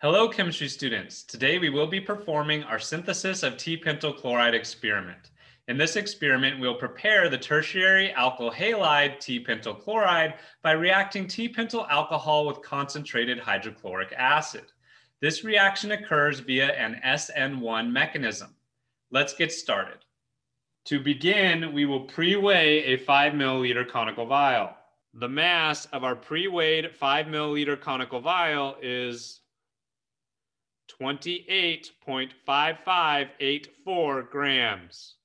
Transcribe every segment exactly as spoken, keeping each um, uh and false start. Hello, chemistry students. Today we will be performing our synthesis of T-pentyl chloride experiment. In this experiment, we'll prepare the tertiary alkyl halide T-pentyl chloride by reacting T-pentyl alcohol with concentrated hydrochloric acid. This reaction occurs via an S N one mechanism. Let's get started. To begin, we will pre-weigh a five milliliter conical vial. The mass of our pre-weighed five milliliter conical vial is twenty-eight point five five eight four grams.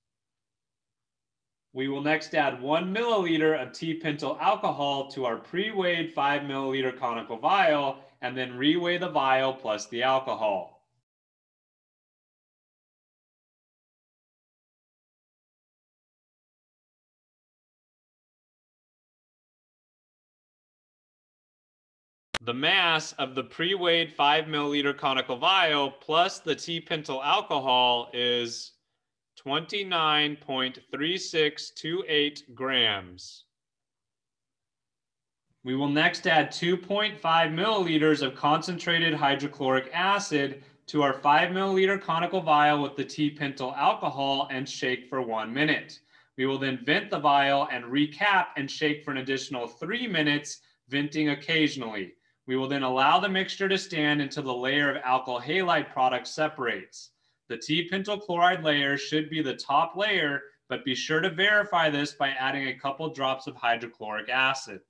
We will next add one milliliter of T-pentyl alcohol to our pre-weighed five milliliter conical vial and then reweigh the vial plus the alcohol. The mass of the pre-weighed five milliliter conical vial plus the T-pentyl alcohol is twenty-nine point three six two eight grams. We will next add two point five milliliters of concentrated hydrochloric acid to our five milliliter conical vial with the T-pentyl alcohol and shake for one minute. We will then vent the vial and recap and shake for an additional three minutes, venting occasionally. We will then allow the mixture to stand until the layer of alkyl halide product separates. The T-pentyl chloride layer should be the top layer, but be sure to verify this by adding a couple drops of hydrochloric acid.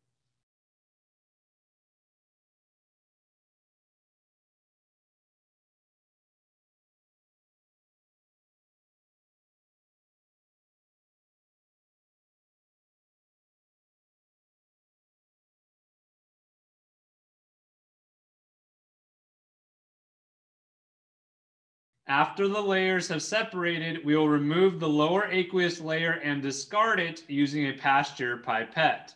After the layers have separated, we will remove the lower aqueous layer and discard it using a Pasteur pipette.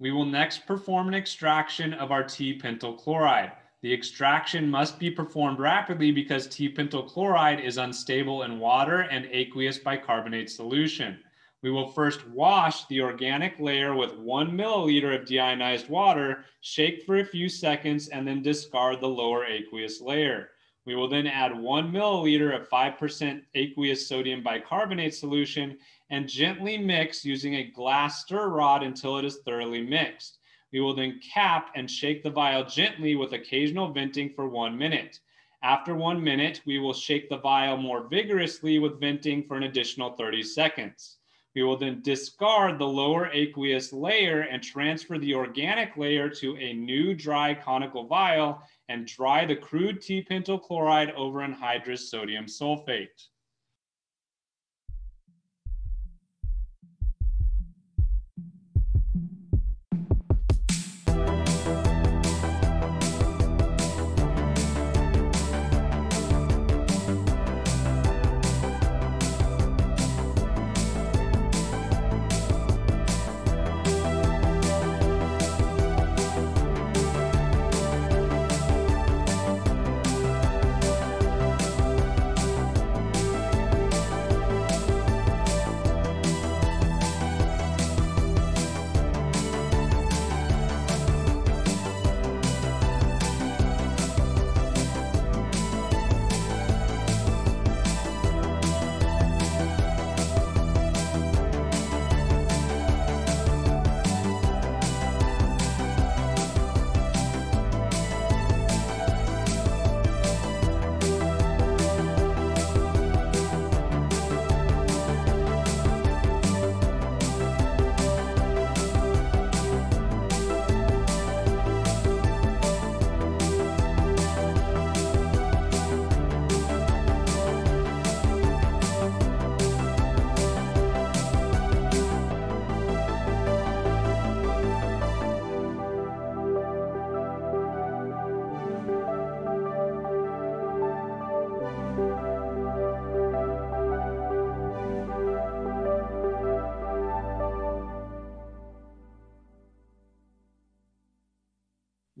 We will next perform an extraction of our T-pentyl chloride. The extraction must be performed rapidly because T-pentyl chloride is unstable in water and aqueous bicarbonate solution. We will first wash the organic layer with one milliliter of deionized water, shake for a few seconds, and then discard the lower aqueous layer. We will then add one milliliter of five percent aqueous sodium bicarbonate solution and gently mix using a glass stir rod until it is thoroughly mixed. We will then cap and shake the vial gently with occasional venting for one minute. After one minute, we will shake the vial more vigorously with venting for an additional thirty seconds. We will then discard the lower aqueous layer and transfer the organic layer to a new dry conical vial and dry the crude T-pentyl chloride over anhydrous sodium sulfate.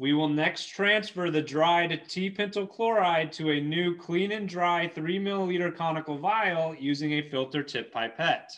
We will next transfer the dried T-pentyl chloride to a new clean and dry three milliliter conical vial using a filter tip pipette.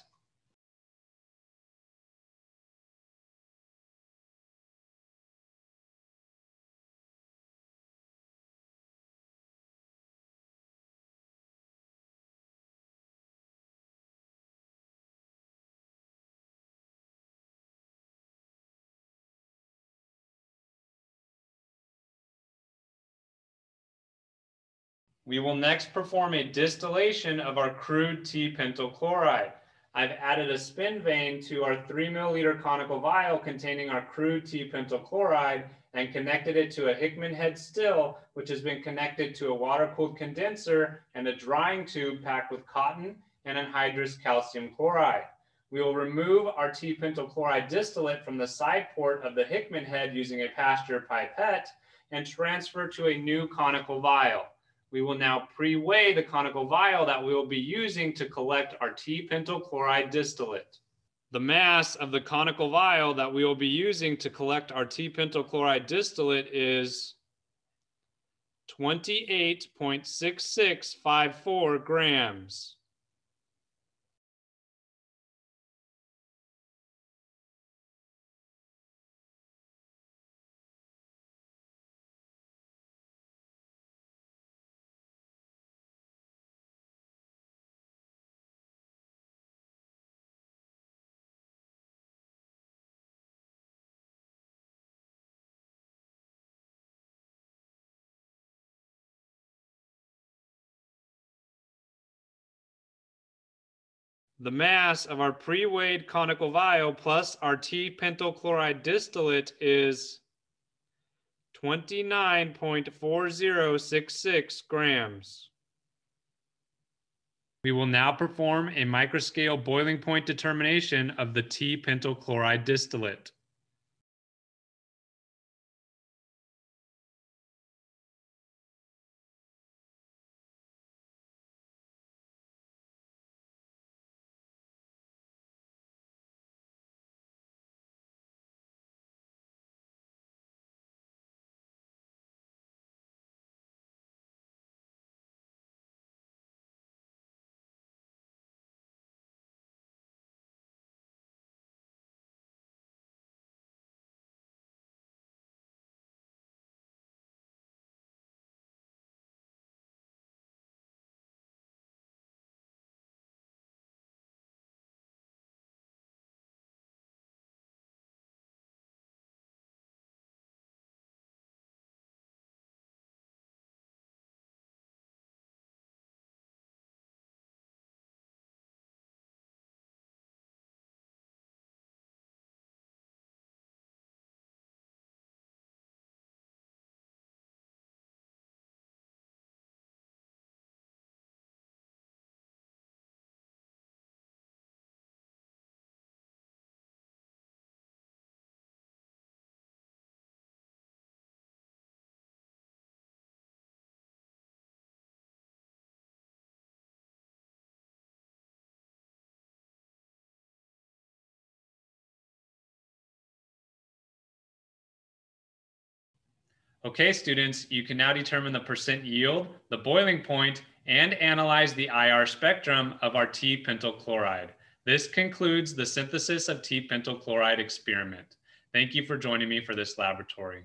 We will next perform a distillation of our crude T-pentyl chloride. I've added a spin vane to our three milliliter conical vial containing our crude T-pentyl chloride and connected it to a Hickman head still, which has been connected to a water-cooled condenser and a drying tube packed with cotton and anhydrous calcium chloride. We will remove our T-pentyl chloride distillate from the side port of the Hickman head using a Pasteur pipette and transfer to a new conical vial. We will now pre-weigh the conical vial that we will be using to collect our T-pentyl chloride distillate. The mass of the conical vial that we will be using to collect our T-pentyl chloride distillate is twenty-eight point six six five four grams. The mass of our pre-weighed conical vial plus our T-pentyl chloride distillate is twenty-nine point four zero six six grams. We will now perform a microscale boiling point determination of the T-pentyl chloride distillate. Okay, students, you can now determine the percent yield, the boiling point, and analyze the I R spectrum of our T-pentyl chloride. This concludes the synthesis of T-pentyl chloride experiment. Thank you for joining me for this laboratory.